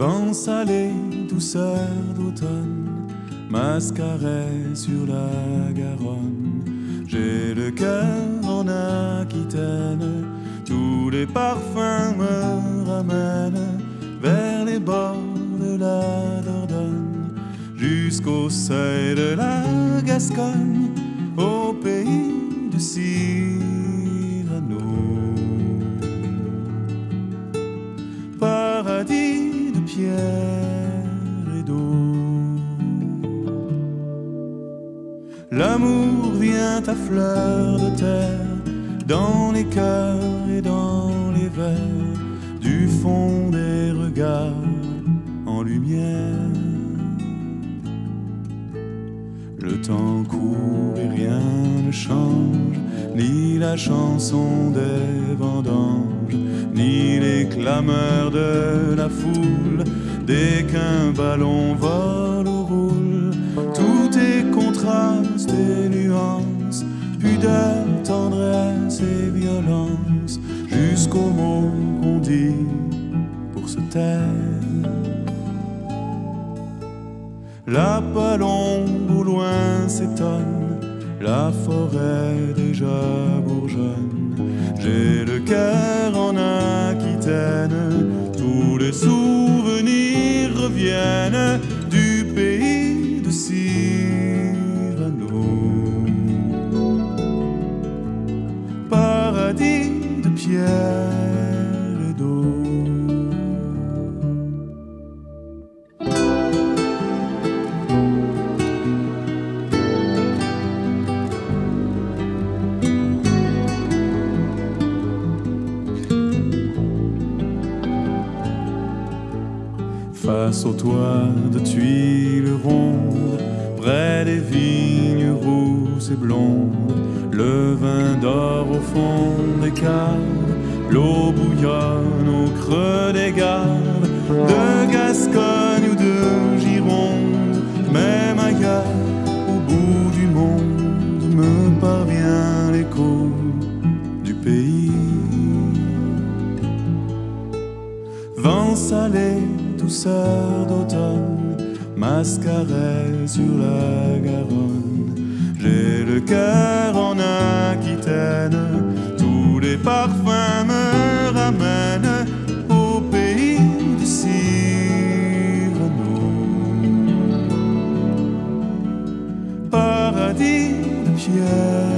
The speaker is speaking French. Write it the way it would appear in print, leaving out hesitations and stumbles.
Vent salé, douceur d'automne, mascaret sur la Garonne. J'ai le cœur en Aquitaine, tous les parfums me ramènent vers les bords de la Dordogne, jusqu'au seuil de la Gascogne, au pays de Cyrano. Paradis de pierre et d'eau, l'amour vient à fleur de terre, dans les cœurs et dans les vers, du fond des regards en lumière. Le temps court et rien ne change, ni la chanson des vendanges, ni les clameurs de la foule. Dès qu'un ballon vole ou roule, tout est contraste et nuance, pudeur, tendresse et violence, jusqu'aux mots qu'on dit pour se taire. La palombe au loin s'étonne, la forêt déjà bourgeonne. J'ai le cœur en Aquitaine, tous les souvenirs reviennent du pays de Cyrano. Paradis de pierre et d'eau. Face au toit de tuiles rondes, près des vignes rousses et blondes, le vin dort au fond des caves, l'eau bouillonne au creux des gaves, de Gascogne ou de Gironde, même ailleurs au bout du monde, me parvient l'écho du pays. Vent salé, douceur d'automne, mascaret sur la Garonne. J'ai le cœur en Aquitaine, tous les parfums me ramènent au pays de Cyrano. Paradis de pierre.